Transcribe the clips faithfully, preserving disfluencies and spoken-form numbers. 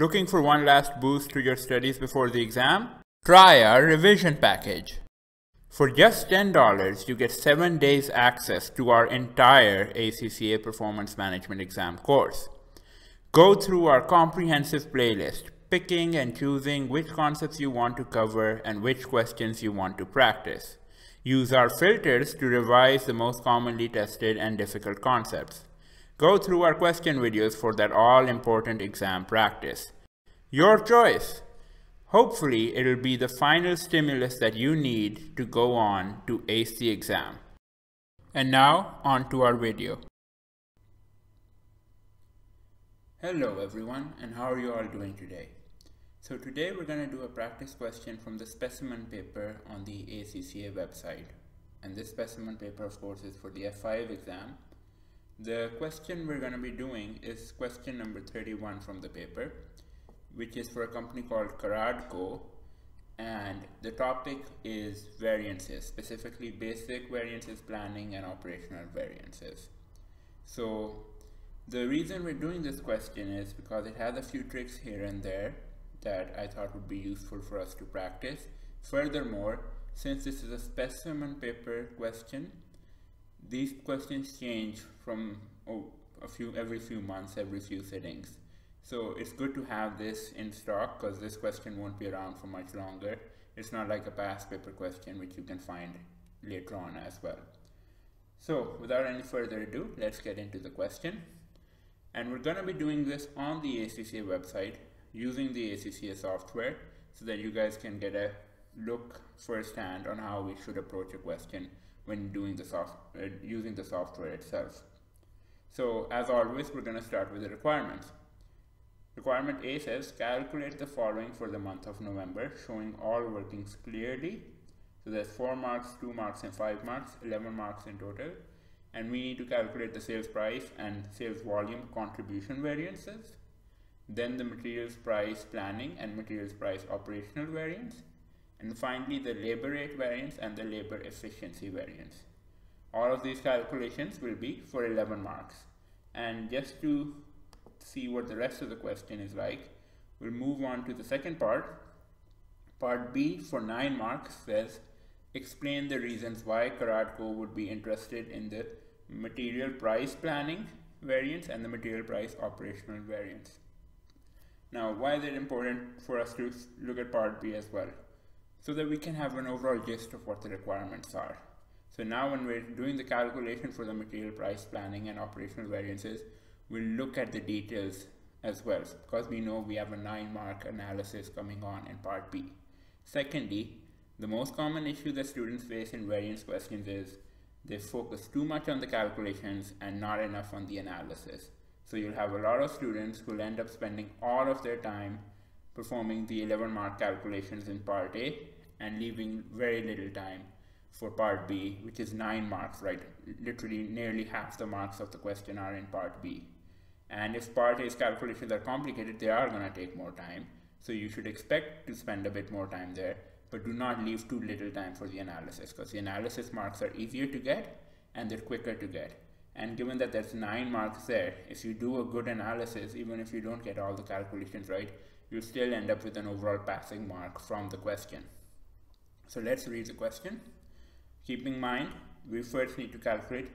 Looking for one last boost to your studies before the exam? Try our revision package. For just ten dollars, you get seven days access to our entire A C C A Performance Management exam course. Go through our comprehensive playlist, picking and choosing which concepts you want to cover and which questions you want to practice. Use our filters to revise the most commonly tested and difficult concepts. Go through our question videos for that all-important exam practice. Your choice! Hopefully, it'll be the final stimulus that you need to go on to ace the exam. And now, on to our video. Hello everyone, and how are you all doing today? So today we're going to do a practice question from the specimen paper on the A C C A website. And this specimen paper, of course, is for the F five exam. The question we're going to be doing is question number thirty-one from the paper, which is for a company called Carad Co, and the topic is variances, specifically basic variances, planning, and operational variances. So the reason we're doing this question is because it has a few tricks here and there that I thought would be useful for us to practice. Furthermore, since this is a specimen paper question, these questions change from oh, a few every few months, every few sittings. So it's good to have this in stock because this question won't be around for much longer. It's not like a past paper question which you can find later on as well. So without any further ado, let's get into the question. And we're going to be doing this on the A C C A website using the A C C A software so that you guys can get a look firsthand on how we should approach a question when doing the soft, uh, using the software itself. So as always, we're going to start with the requirements. Requirement A says, calculate the following for the month of November, showing all workings clearly. So there's four marks, two marks, and five marks, eleven marks in total. And we need to calculate the sales price and sales volume contribution variances. Then the materials price planning and materials price operational variance. And finally, the labor rate variance and the labor efficiency variance. All of these calculations will be for eleven marks. And just to see what the rest of the question is like, we'll move on to the second part. Part B for nine marks says, explain the reasons why Carad Co would be interested in the material price planning variance and the material price operational variance. Now, why is it important for us to look at part B as well? So that we can have an overall gist of what the requirements are. So now when we're doing the calculation for the material price planning and operational variances, we'll look at the details as well, because we know we have a nine mark analysis coming on in part B. Secondly, the most common issue that students face in variance questions is they focus too much on the calculations and not enough on the analysis. So you'll have a lot of students who'll end up spending all of their time performing the eleven mark calculations in part A and leaving very little time for part B, which is nine marks, right? Literally nearly half the marks of the question are in part B. And if part A's calculations are complicated, they are going to take more time. So you should expect to spend a bit more time there, but do not leave too little time for the analysis, because the analysis marks are easier to get and they're quicker to get. And given that there's nine marks there, if you do a good analysis, even if you don't get all the calculations right, you still end up with an overall passing mark from the question. So let's read the question. Keep in mind, we first need to calculate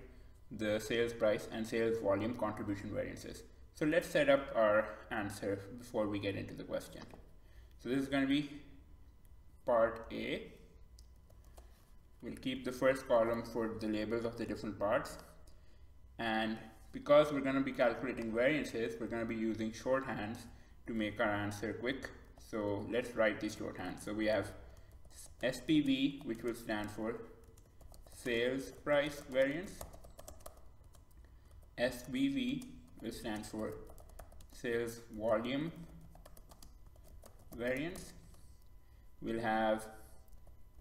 the sales price and sales volume contribution variances. So let's set up our answer before we get into the question. So this is going to be part A. We'll keep the first column for the labels of the different parts. And because we're going to be calculating variances, we're going to be using shorthands to make our answer quick. So let's write these shorthand. So we have S P V, which will stand for sales price variance. S B V will stand for sales volume variance. We'll have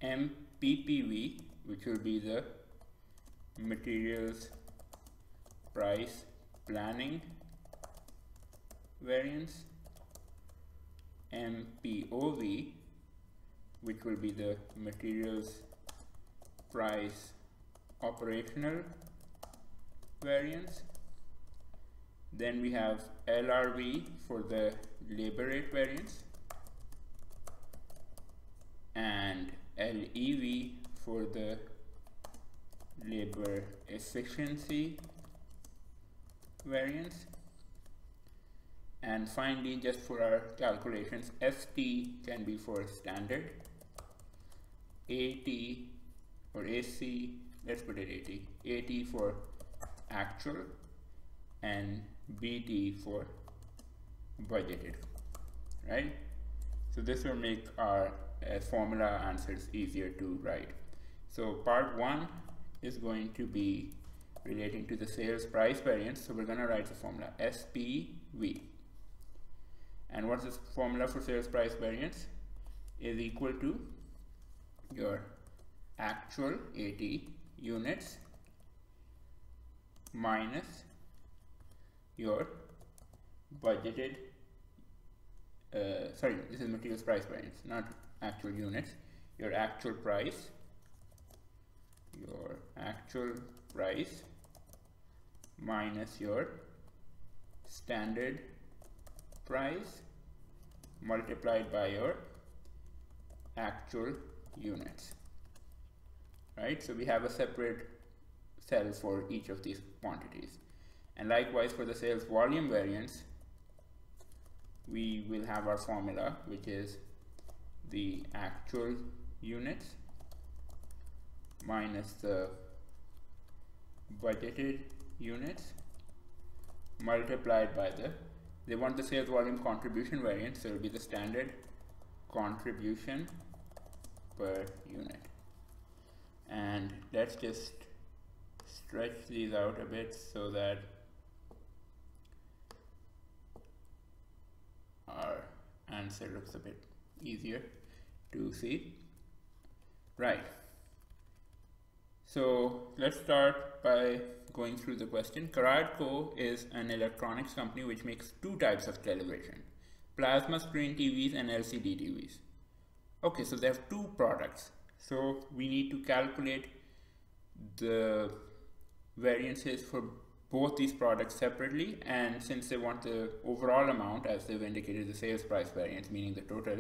M P P V, which will be the materials price planning variance. M P O V, which will be the materials price operational variance. Then we have L R V for the labor rate variance, and L E V for the labor efficiency variance, and finally, just for our calculations, F T can be for standard, A T or A C, let's put it AT, AT for actual, and B T for budgeted, right? So this will make our uh, formula answers easier to write. So part one is going to be relating to the sales price variance. So we're going to write the formula S P V. And what's this formula for sales price variance? Is equal to your actual A T units minus your budgeted, uh, sorry, this is materials price variance, not actual units, your actual price, your actual price minus your standard price multiplied by your actual units, right? So we have a separate cell for each of these quantities. And likewise for the sales volume variance, we will have our formula, which is the actual units minus the budgeted units multiplied by the, they want the sales volume contribution variance, so it will be the standard contribution per unit. And let's just stretch these out a bit so that our answer looks a bit easier to see. Right. So let's start by going through the question. Carad Co is an electronics company which makes two types of television, plasma screen T Vs and L C D T Vs. Okay, so they have two products. So we need to calculate the variances for both these products separately, and since they want the overall amount, as they've indicated, the sales price variance, meaning the total,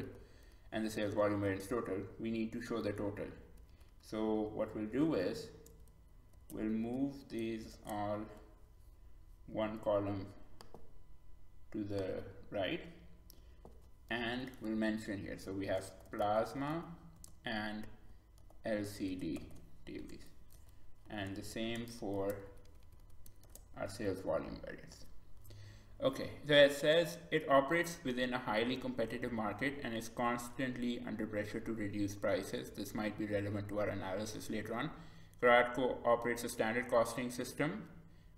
and the sales volume variance total, we need to show the total. So what we'll do is we'll move these all one column to the right, and we'll mention here, so we have plasma and L C D T Vs, and the same for our sales volume variance. Okay, so it says it operates within a highly competitive market and is constantly under pressure to reduce prices. This might be relevant to our analysis later on. Carad Co operates a standard costing system,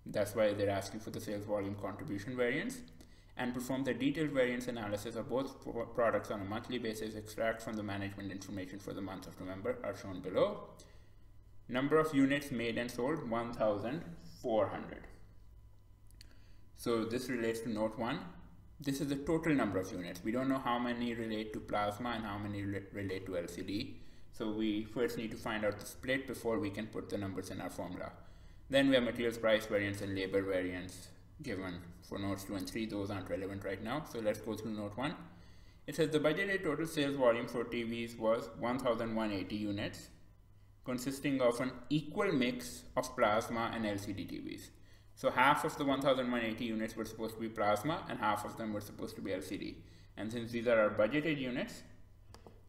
that's why they're asking for the sales volume contribution variance, and performs a detailed variance analysis of both pro products on a monthly basis. Extract from the management information for the month of November are shown below. Number of units made and sold, one thousand four hundred. So this relates to note one. This is the total number of units. We don't know how many relate to plasma and how many re relate to L C D. So we first need to find out the split before we can put the numbers in our formula. Then we have materials price variance and labor variance given for notes two and three. Those aren't relevant right now. So let's go through note one. It says the budgeted total sales volume for T Vs was one thousand one hundred eighty units, consisting of an equal mix of plasma and L C D T Vs. So half of the one thousand one hundred eighty units were supposed to be plasma and half of them were supposed to be L C D. And since these are our budgeted units,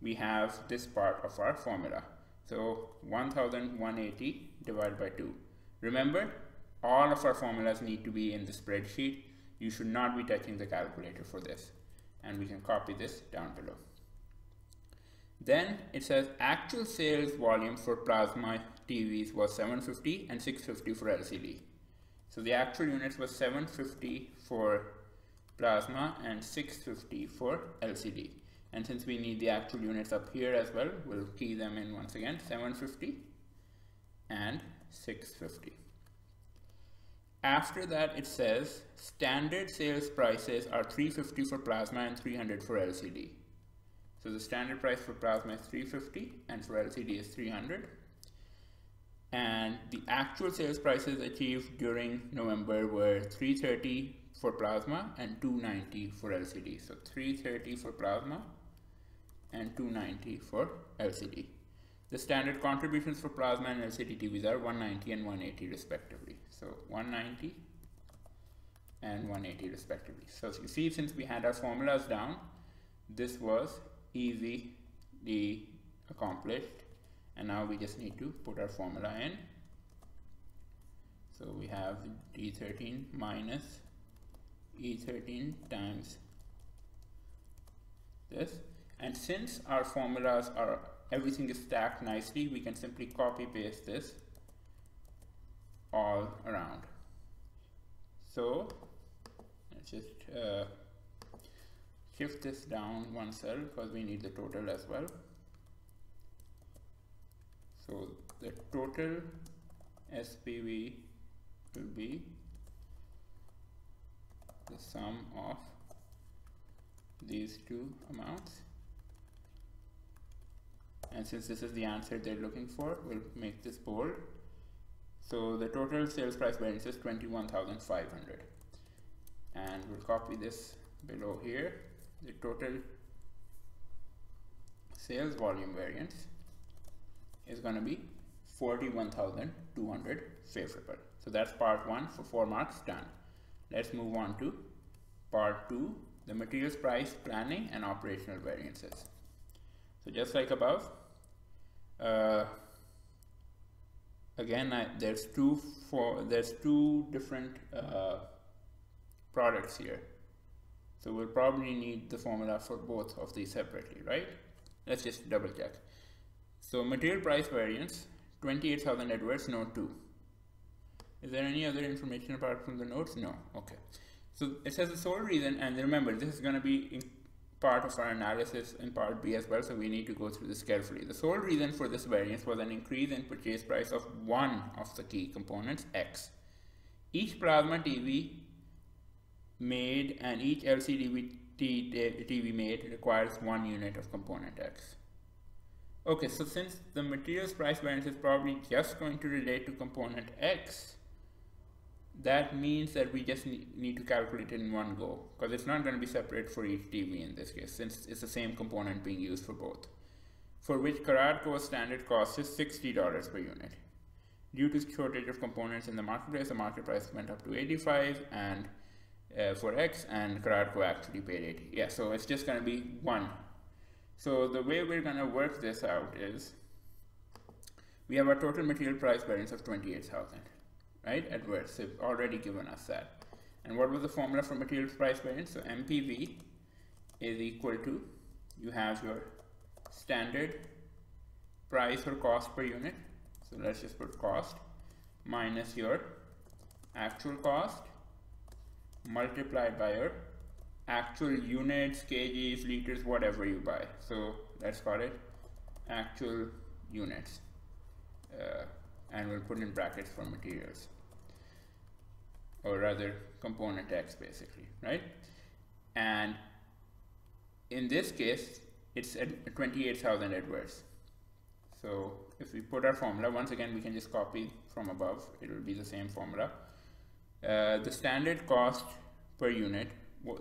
we have this part of our formula. So one thousand one hundred eighty divided by two. Remember, all of our formulas need to be in the spreadsheet. You should not be touching the calculator for this. And we can copy this down below. Then it says actual sales volume for plasma T Vs was seven hundred fifty and six hundred fifty for L C D. So the actual units was seven hundred fifty for plasma and six hundred fifty for L C D. And since we need the actual units up here as well, we'll key them in once again, seven hundred fifty and six hundred fifty. After that, it says standard sales prices are three hundred fifty for plasma and three hundred for L C D. So the standard price for plasma is three hundred fifty and for L C D is three hundred. And the actual sales prices achieved during November were three hundred thirty for plasma and two ninety for L C D. So three thirty for plasma and two ninety for L C D. The standard contributions for plasma and L C D T Vs are one ninety and one eighty respectively. So one ninety and one eighty respectively. So as you see, since we had our formulas down, this was easily accomplished, and now we just need to put our formula in. So we have D thirteen minus E thirteen times this, and since our formulas are, everything is stacked nicely, we can simply copy paste this all around. So let's just uh, shift this down one cell because we need the total as well. So the total S P V will be the sum of these two amounts, and since this is the answer they're looking for, we'll make this bold. So the total sales price variance is twenty-one thousand five hundred, and we'll copy this below here. The total sales volume variance is going to be forty-one thousand two hundred favorable. So that's part one for four marks done. Let's move on to part two, the materials price planning and operational variances. So just like above, uh, again, I, there's two for there's two different uh, products here. So we'll probably need the formula for both of these separately, right? Let's just double check. So material price variance, twenty-eight thousand Edwards, note two. Is there any other information apart from the notes? No. Okay. So it says the sole reason, and remember, this is going to be in part of our analysis in part B as well, so we need to go through this carefully. The sole reason for this variance was an increase in purchase price of one of the key components, X. Each plasma T V made and each L C D T V made requires one unit of component X. Okay, so since the materials price variance is probably just going to relate to component X, that means that we just need to calculate in one go, because it's not going to be separate for each T V in this case, since it's the same component being used for both, for which Carad Co standard cost is sixty dollars per unit. Due to shortage of components in the marketplace, the market price went up to eighty-five dollars and uh, for X, and Carad Co actually paid eighty dollars. Yeah, so it's just going to be one. So the way we're going to work this out is, we have a total material price variance of twenty-eight thousand. Right, Edwards have already given us that. And what was the formula for materials price variance? So M P V is equal to, you have your standard price or cost per unit. So let's just put cost minus your actual cost multiplied by your actual units, kgs, liters, whatever you buy. So let's call it actual units. Uh, and we'll put in brackets for materials, or rather component X basically, right? And in this case, it's at twenty-eight thousand Edwards. So if we put our formula, once again, we can just copy from above. It will be the same formula. Uh, the standard cost per unit.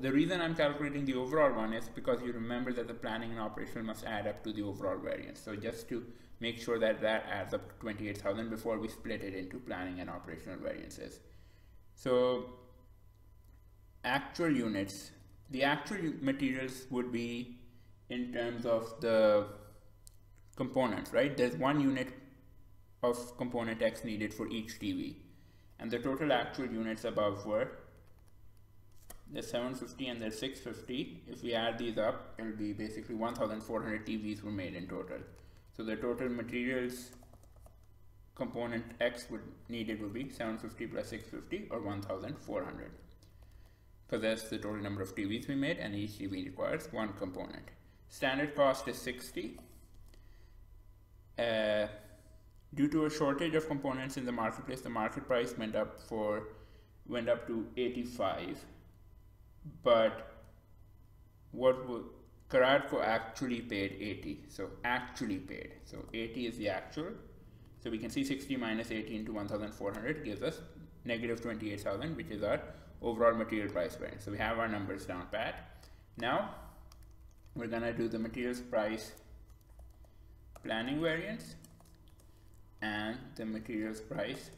The reason I'm calculating the overall one is because you remember that the planning and operational must add up to the overall variance. So just to make sure that that adds up to twenty-eight thousand before we split it into planning and operational variances. So actual units, the actual materials would be in terms of the components, right? There's one unit of component X needed for each T V, and the total actual units above were, there's seven fifty and there's six fifty. If we add these up, it'll be basically one thousand four hundred T Vs were made in total. So the total materials component X would needed would be seven fifty plus six fifty, or one thousand four hundred, because that's the total number of T Vs we made, and each T V requires one component. Standard cost is sixty. Uh, due to a shortage of components in the marketplace, the market price went up for went up to eighty-five. But what would Carad Co actually paid? Eighty. So actually paid. So eighty is the actual. So we can see sixty minus eighty into one thousand four hundred gives us negative twenty-eight thousand, which is our overall material price variance. So we have our numbers down pat. Now we're gonna do the materials price planning variance and the materials price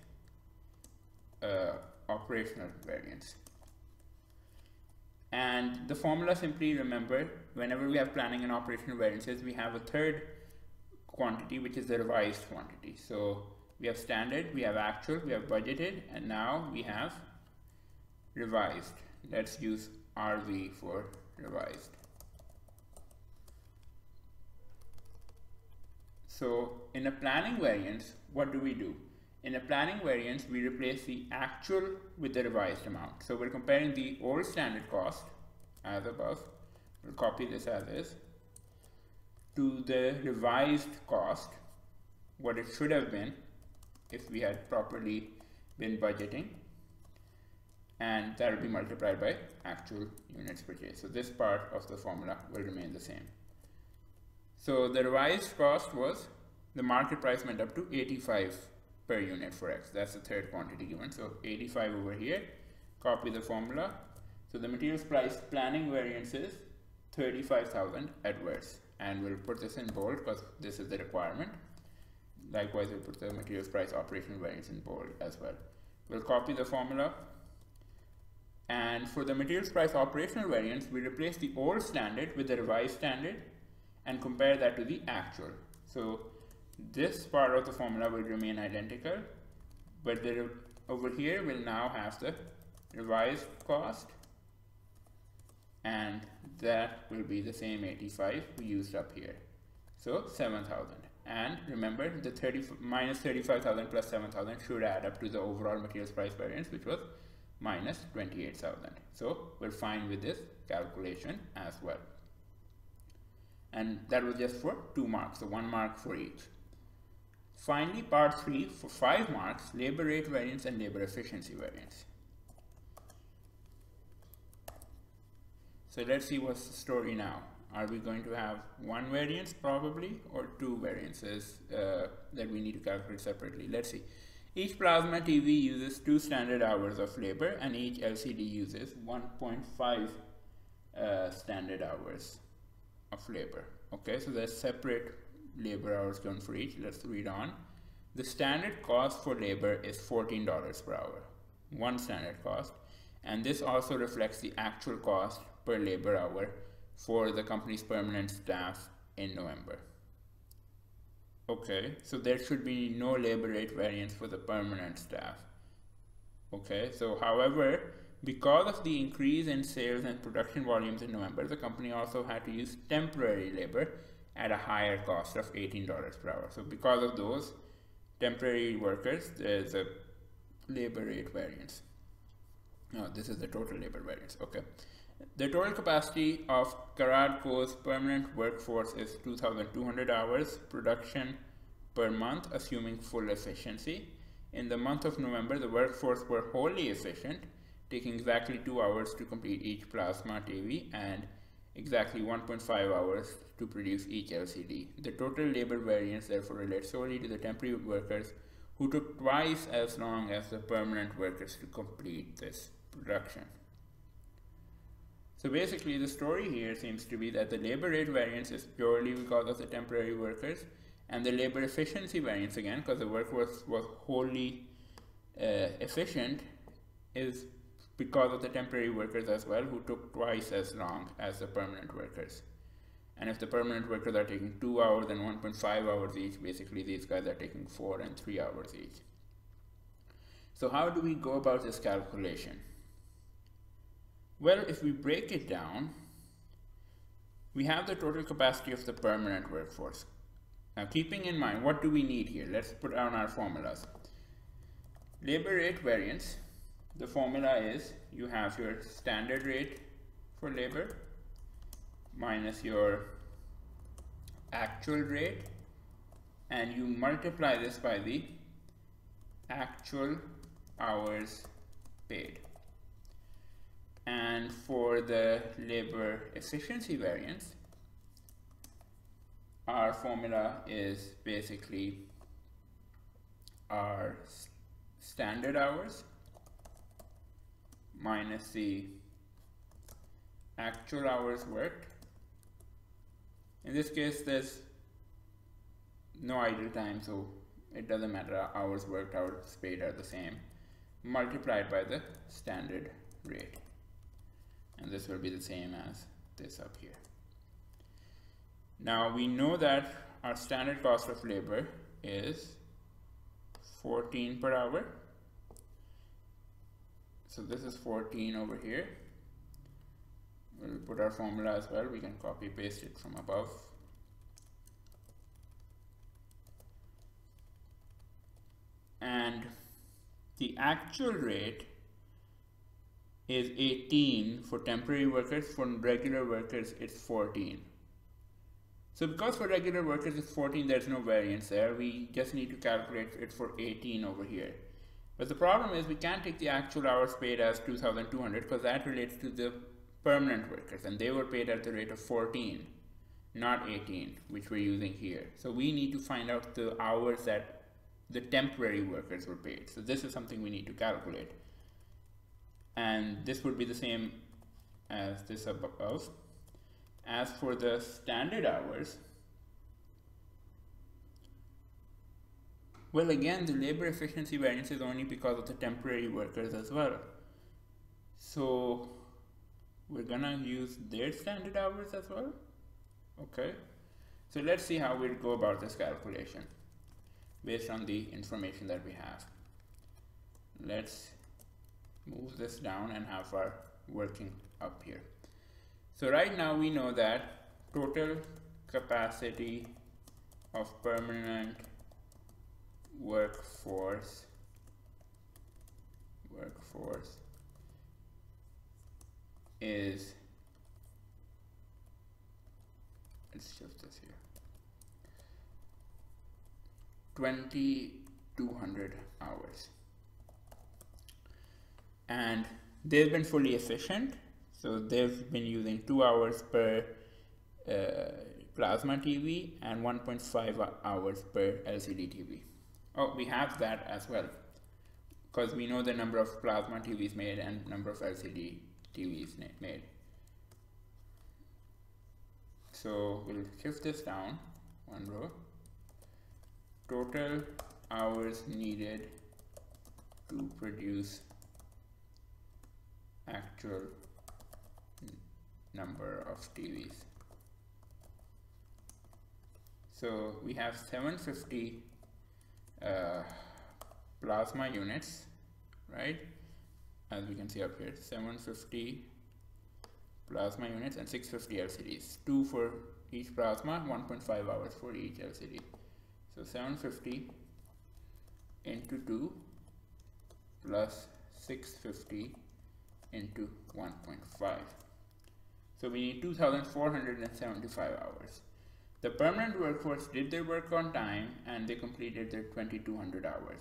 uh, operational variance. And the formula, simply remember, whenever we have planning and operational variances, we have a third quantity, which is the revised quantity. So we have standard, we have actual, we have budgeted, and now we have revised. Let's use R V for revised. So in a planning variance, what do we do? In a planning variance, we replace the actual with the revised amount. So we're comparing the old standard cost as above, we'll copy this as is, to the revised cost, what it should have been if we had properly been budgeting, and that will be multiplied by actual units purchased. So this part of the formula will remain the same. So the revised cost was, the market price went up to eighty-five per unit for X. That's the third quantity given. So eighty-five over here, copy the formula. So the materials price planning variance is thirty-five thousand adverse. And we'll put this in bold because this is the requirement. Likewise, we'll put the materials price operational variance in bold as well. We'll copy the formula. And for the materials price operational variance, we replace the old standard with the revised standard and compare that to the actual. So this part of the formula will remain identical, but the over here we'll now have the revised cost, and that will be the same eighty-five we used up here, so seven thousand. And remember, the thirty minus thirty-five thousand plus seven thousand should add up to the overall materials price variance, which was minus twenty-eight thousand. So we're fine with this calculation as well. And that was just for two marks, so one mark for each. Finally, part three, for five marks, labor rate variance and labor efficiency variance. So let's see what's the story now. Are we going to have one variance probably, or two variances uh, that we need to calculate separately? Let's see. Each plasma T V uses two standard hours of labor, and each L C D uses one point five uh, standard hours of labor. Okay, so there's separate labor hours done for each. Let's read on. The standard cost for labor is fourteen dollars per hour, one standard cost, and this also reflects the actual cost per labor hour for the company's permanent staff in November. Okay, so there should be no labor rate variance for the permanent staff. Okay, so however, because of the increase in sales and production volumes in November, the company also had to use temporary labor at a higher cost of eighteen dollars per hour. So because of those temporary workers, there's a labor rate variance. No, this is the total labor variance. Okay. The total capacity of Carad Co's permanent workforce is two thousand two hundred hours production per month, assuming full efficiency. In the month of November, the workforce were wholly efficient, taking exactly two hours to complete each plasma T V and exactly one point five hours to produce each L C D. The total labor variance therefore relates solely to the temporary workers, who took twice as long as the permanent workers to complete this production. So basically the story here seems to be that the labor rate variance is purely because of the temporary workers, and the labor efficiency variance, again because the workforce was wholly uh, efficient, is because of the temporary workers as well, who took twice as long as the permanent workers. And if the permanent workers are taking two hours and one point five hours each, basically these guys are taking four and three hours each. So how do we go about this calculation? Well, if we break it down, we have the total capacity of the permanent workforce. Now, keeping in mind, what do we need here? Let's put down our formulas. Labor rate variance, the formula is, you have your standard rate for labor minus your actual rate, and you multiply this by the actual hours paid. And for the labor efficiency variance, our formula is basically our standard hours minus the actual hours worked. In this case, there's no idle time, so it doesn't matter, hours worked, hours paid are the same, multiplied by the standard rate. And this will be the same as this up here. Now we know that our standard cost of labor is fourteen per hour. So this is fourteen over here. We'll put our formula as well. We can copy paste it from above. And the actual rate is eighteen for temporary workers. For regular workers, it's fourteen. So because for regular workers it's fourteen, there's no variance there. We just need to calculate it for eighteen over here. But the problem is we can't take the actual hours paid as two thousand two hundred because that relates to the permanent workers, and they were paid at the rate of fourteen, not eighteen, which we're using here. So we need to find out the hours that the temporary workers were paid. So this is something we need to calculate. And this would be the same as this above. As for the standard hours, well, again, the labor efficiency variance is only because of the temporary workers as well. So we're gonna use their standard hours as well. Okay, so let's see how we'll go about this calculation based on the information that we have. Let's move this down and have our working up here. So right now we know that total capacity of permanent workforce workforce is, let's shift this here, twenty-two hundred hours, and they've been fully efficient. So they've been using two hours per uh, plasma T V and one point five hours per L C D T V. Oh, we have that as well, because we know the number of plasma T Vs made and number of L C D T Vs made. So we'll shift this down one row. Total hours needed to produce actual number of T Vs. So we have seven hundred fifty uh, plasma units, right? As we can see up here, seven hundred fifty plasma units and six hundred fifty L C Ds, two for each plasma, one point five hours for each L C D. So seven hundred fifty into two plus six hundred fifty into one point five. So we need two thousand four hundred seventy-five hours. The permanent workforce did their work on time and they completed their twenty-two hundred hours.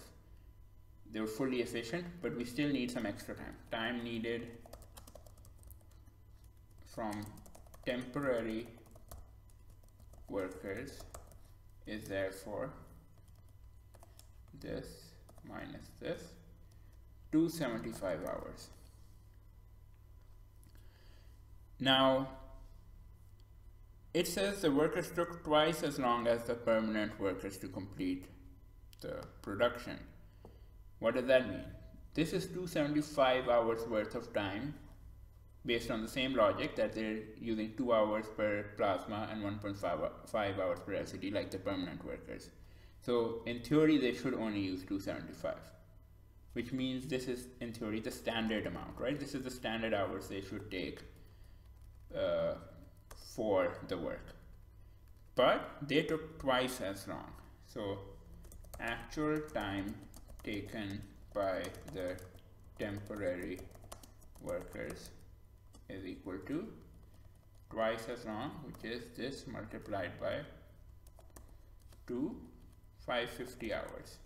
They were fully efficient, but we still need some extra time. Time needed from temporary workers is therefore this minus this, two hundred seventy-five hours. Now, it says the workers took twice as long as the permanent workers to complete the production. What does that mean? This is two hundred seventy-five hours worth of time based on the same logic, that they're using two hours per plasma and one point five hours per L C D like the permanent workers. So in theory, they should only use two hundred seventy-five, which means this is in theory the standard amount, right? This is the standard hours they should take Uh, for the work, but they took twice as long. So actual time taken by the temporary workers is equal to twice as long, which is this multiplied by two, five hundred fifty hours.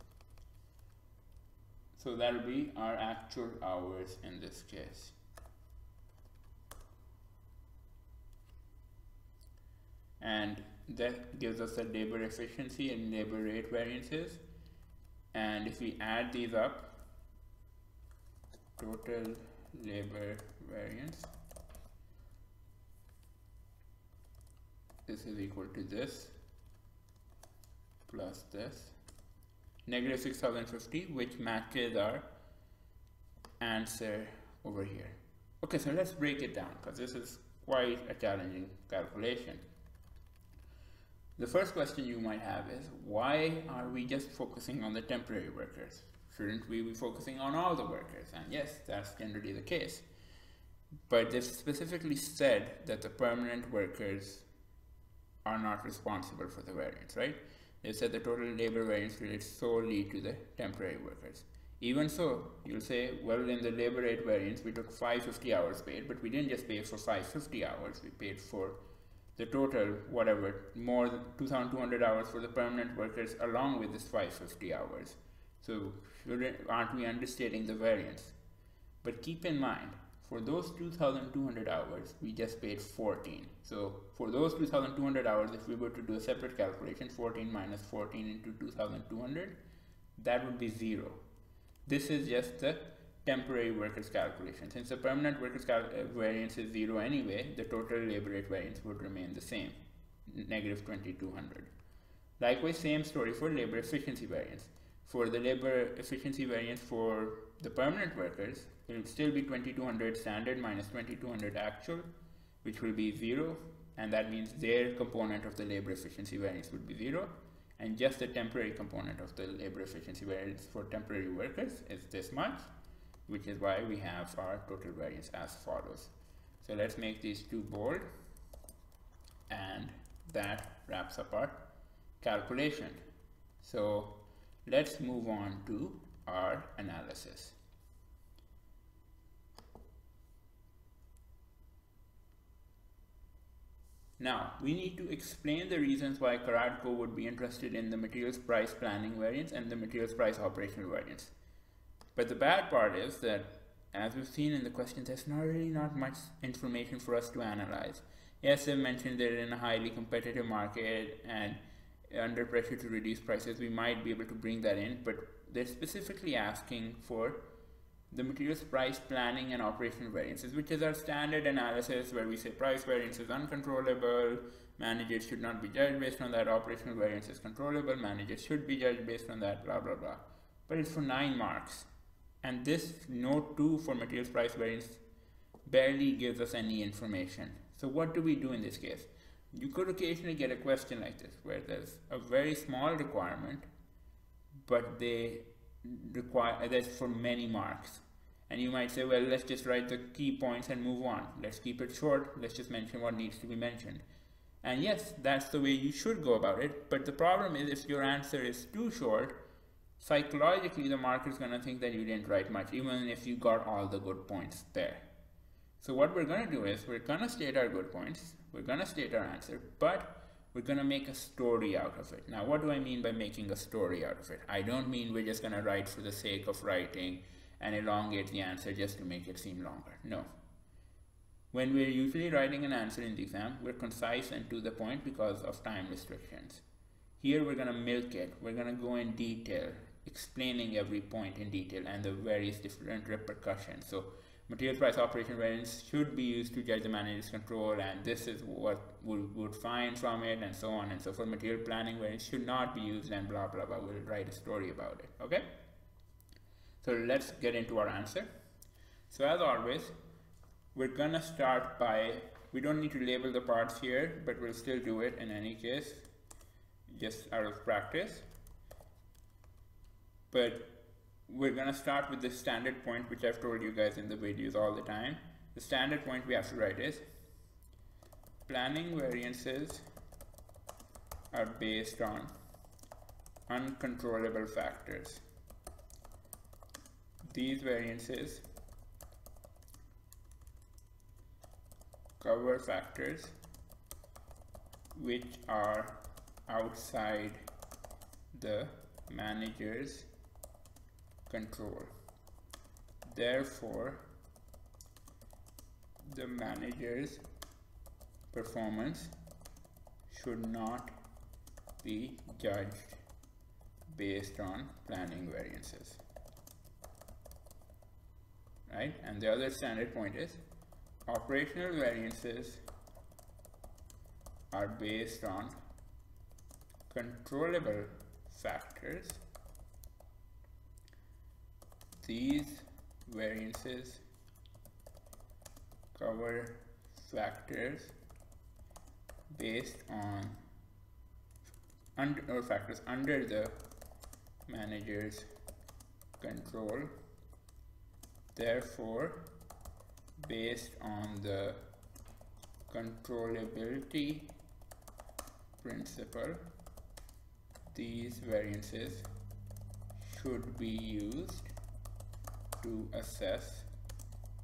So that will be our actual hours in this case. And that gives us the labor efficiency and labor rate variances. And if we add these up, total labor variance. This is equal to this plus this negative six thousand fifty, which matches our answer over here. Okay, so let's break it down because this is quite a challenging calculation. The first question you might have is, why are we just focusing on the temporary workers? Shouldn't we be focusing on all the workers? And yes, that's generally the case. But they've specifically said that the permanent workers are not responsible for the variance, right? They said the total labor variance relates solely to the temporary workers. Even so, you'll say, well, in the labor rate variance, we took five hundred fifty hours paid, but we didn't just pay for five hundred fifty hours, we paid for the total, whatever, more than two thousand two hundred hours for the permanent workers along with this five hundred fifty hours. So aren't we understating the variance? But keep in mind, for those two thousand two hundred hours, we just paid fourteen. So for those two thousand two hundred hours, if we were to do a separate calculation, fourteen minus fourteen into two thousand two hundred, that would be zero. This is just the temporary workers calculation. Since the permanent workers variance is zero anyway, the total labor rate variance would remain the same, negative twenty-two hundred. Likewise, same story for labor efficiency variance. For the labor efficiency variance for the permanent workers, it will still be twenty-two hundred standard minus twenty-two hundred actual, which will be zero, and that means their component of the labor efficiency variance would be zero, and just the temporary component of the labor efficiency variance for temporary workers is this much, which is why we have our total variance as follows. So let's make these two bold, and that wraps up our calculation. So let's move on to our analysis. Now, we need to explain the reasons why Carad Co would be interested in the materials price planning variance and the materials price operational variance. But the bad part is that, as we've seen in the questions, there's not really not much information for us to analyze. Yes, they mentioned that in a highly competitive market and under pressure to reduce prices, we might be able to bring that in, but they're specifically asking for the materials price planning and operational variances, which is our standard analysis where we say price variance is uncontrollable, managers should not be judged based on that, operational variance is controllable, managers should be judged based on that, blah, blah, blah. But it's for nine marks. And this note two for materials price variance barely gives us any information. So what do we do in this case? You could occasionally get a question like this where there's a very small requirement, but they require that's for many marks, and you might say, well, let's just write the key points and move on, let's keep it short, let's just mention what needs to be mentioned. And yes, that's the way you should go about it, but the problem is if your answer is too short, psychologically the marker is going to think that you didn't write much, even if you got all the good points there. So what we're going to do is we're going to state our good points, we're going to state our answer, but we're going to make a story out of it. Now, what do I mean by making a story out of it? I don't mean we're just going to write for the sake of writing and elongate the answer just to make it seem longer. No. When we're usually writing an answer in the exam, we're concise and to the point because of time restrictions. Here, we're going to milk it. We're going to go in detail, explaining every point in detail and the various different repercussions. So, material price operation variance should be used to judge the manager's control, and this is what we would find from it, and so on and so forth. Material planning variance should not be used, and blah, blah, blah. We'll write a story about it, okay? So let's get into our answer. So as always, we're gonna start by, we don't need to label the parts here, but we'll still do it in any case, just out of practice. But we're going to start with the standard point, which I've told you guys in the videos all the time. The standard point we have to write is planning variances are based on uncontrollable factors. These variances cover factors which are outside the manager's control. Therefore, the manager's performance should not be judged based on planning variances. right? And the other standard point is operational variances are based on controllable factors. These variances cover factors based on under, or factors under the manager's control. Therefore, based on the controllability principle, these variances should be used to assess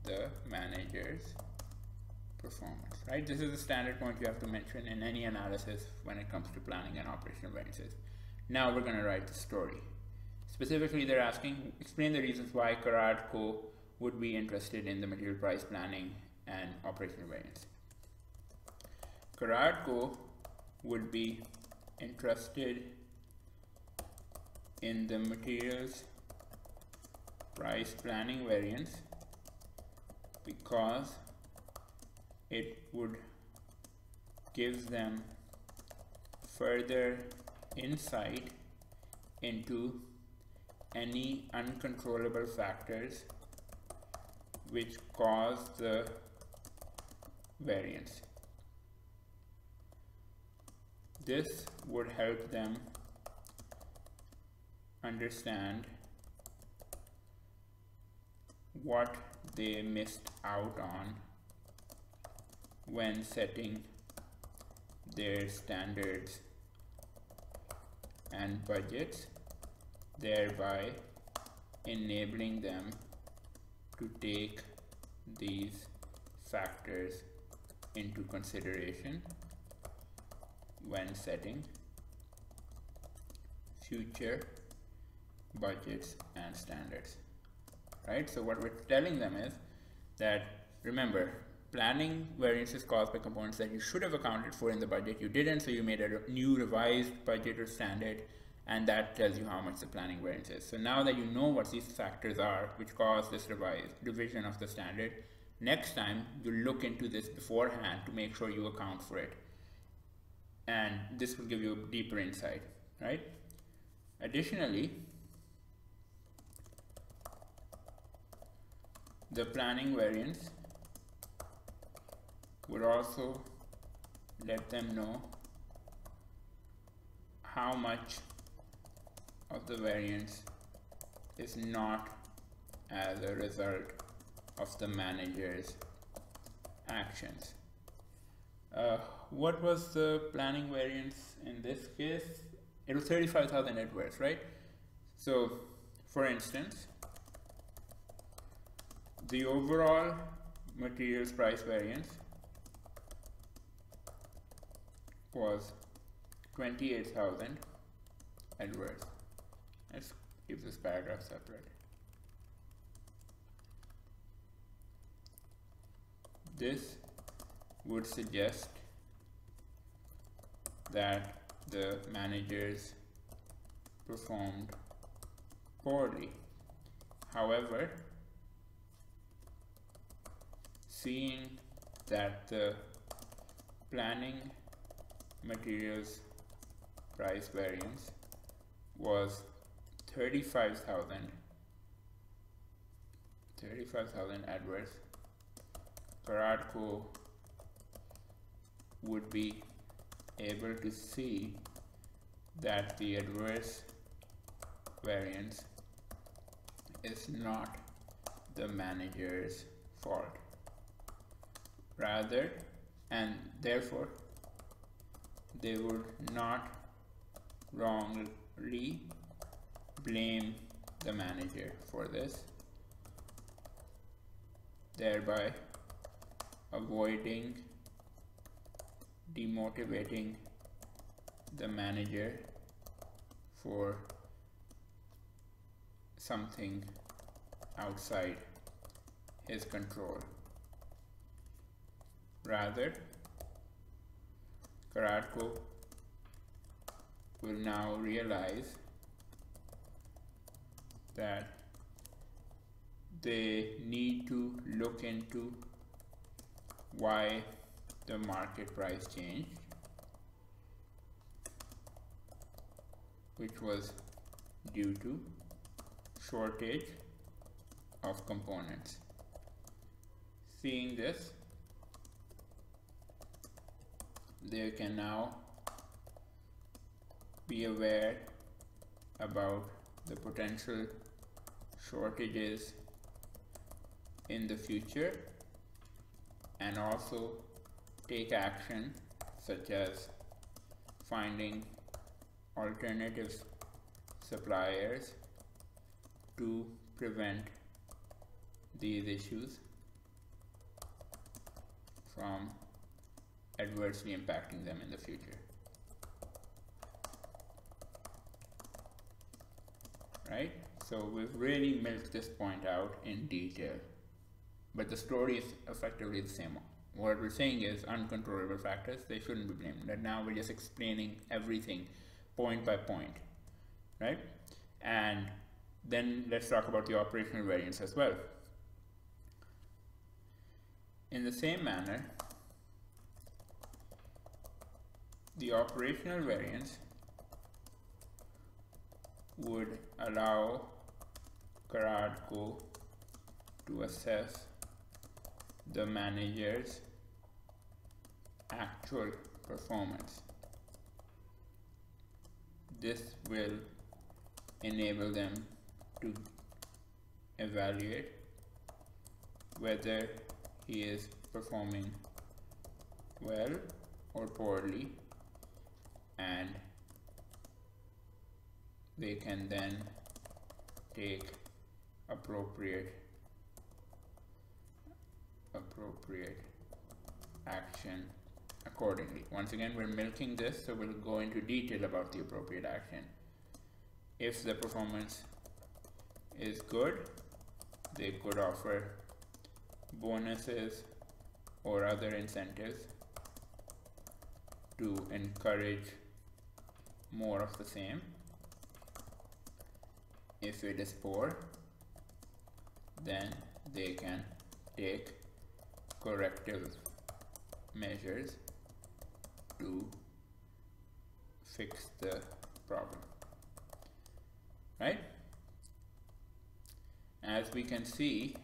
the manager's performance, right? This is the standard point you have to mention in any analysis when it comes to planning and operational variances. Now we're going to write the story. Specifically, they're asking, explain the reasons why Carad Co would be interested in the material price planning and operational variance. Carad Co would be interested in the materials price planning variance because it would give them further insight into any uncontrollable factors which cause the variance. This would help them understand what they missed out on when setting their standards and budgets, thereby enabling them to take these factors into consideration when setting future budgets and standards, right? So what we're telling them is that, remember, planning variances caused by components that you should have accounted for in the budget, you didn't, so you made a new revised budget or standard, and that tells you how much the planning variance is. So now that you know what these factors are which cause this revised revision of the standard, next time you look into this beforehand to make sure you account for it, and this will give you a deeper insight, right? Additionally, the planning variance would also let them know how much of the variance is not as a result of the manager's actions. Uh, what was the planning variance in this case? It was thirty-five thousand Edwards, right? So, for instance, the overall materials price variance was twenty-eight thousand Edwards. Let's keep this paragraph separate. This would suggest that the managers performed poorly. However, seeing that the planning materials price variance was thirty-five thousand adverse, Carad Co would be able to see that the adverse variance is not the manager's fault. Rather, and therefore, they would not wrongly blame the manager for this, thereby avoiding demotivating the manager for something outside his control. Rather, Carad Co will now realize that they need to look into why the market price changed, which was due to shortage of components. Seeing this, they can now be aware about the potential shortages in the future and also take action, such as finding alternative suppliers to prevent these issues from adversely impacting them in the future. Right? So we've really milked this point out in detail, but the story is effectively the same. What we're saying is uncontrollable factors, they shouldn't be blamed. And now we're just explaining everything point by point, right? And then let's talk about the operational variance as well. In the same manner, the operational variance would allow Carad Co to assess the manager's actual performance. This will enable them to evaluate whether he is performing well or poorly, and they can then take appropriate appropriate action accordingly. Once again, we're milking this, so we'll go into detail about the appropriate action. If the performance is good, they could offer bonuses or other incentives to encourage more of the same. If it is poor, then they can take corrective measures to fix the problem, right? As we can see,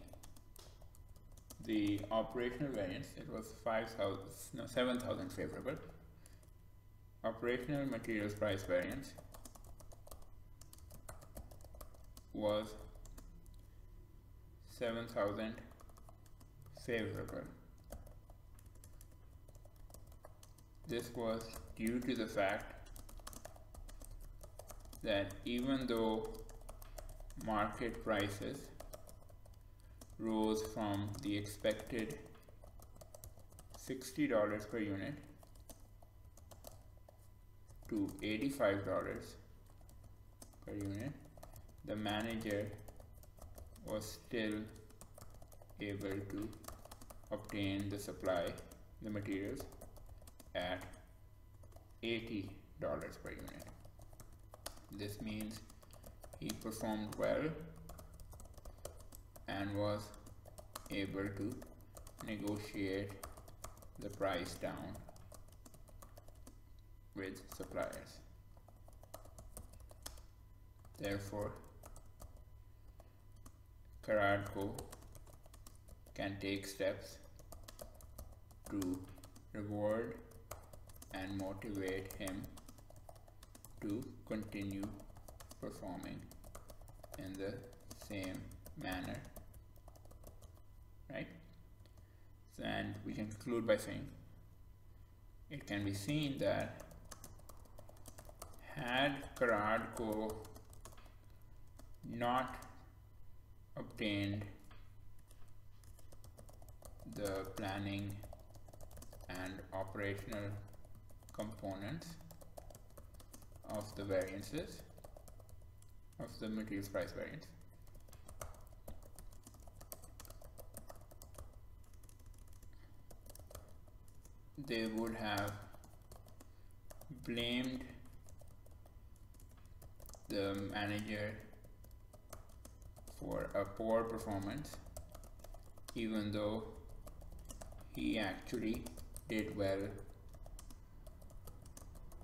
the operational variance, it was five thousand, no, seven thousand favorable. Operational materials price variance was seven thousand favorable. This was due to the fact that even though market prices rose from the expected sixty dollars per unit to eighty-five dollars per unit, the manager was still able to obtain the supply, the materials, at eighty dollars per unit. This means he performed well and was able to negotiate the price down with suppliers. Therefore, Carad Co can take steps to reward and motivate him to continue performing in the same manner, right? And we can conclude by saying it can be seen that had Carad Co not obtained the planning and operational components of the variances, of the materials price variance, they would have blamed the manager for a poor performance, even though he actually did well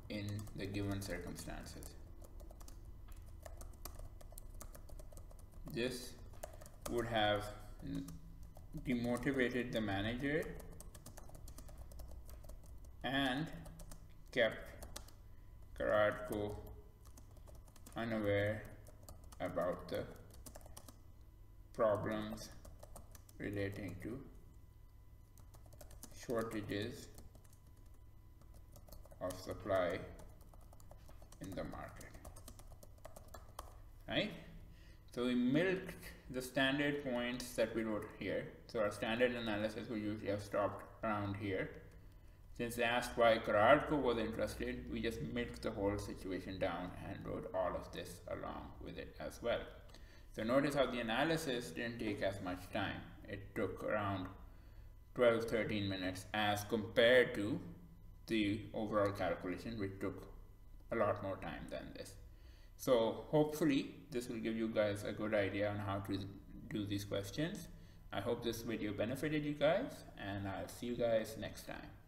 in the given circumstances. This would have demotivated the manager and kept Carad Co unaware about the problems relating to shortages of supply in the market, right? So we milked the standard points that we wrote here. So our standard analysis would usually have stopped around here. Since they asked why Carad Co was interested, we just milked the whole situation down and wrote all of this along with it as well. So notice how the analysis didn't take as much time. It took around twelve to thirteen minutes as compared to the overall calculation, which took a lot more time than this. So hopefully this will give you guys a good idea on how to do these questions. I hope this video benefited you guys, and I'll see you guys next time.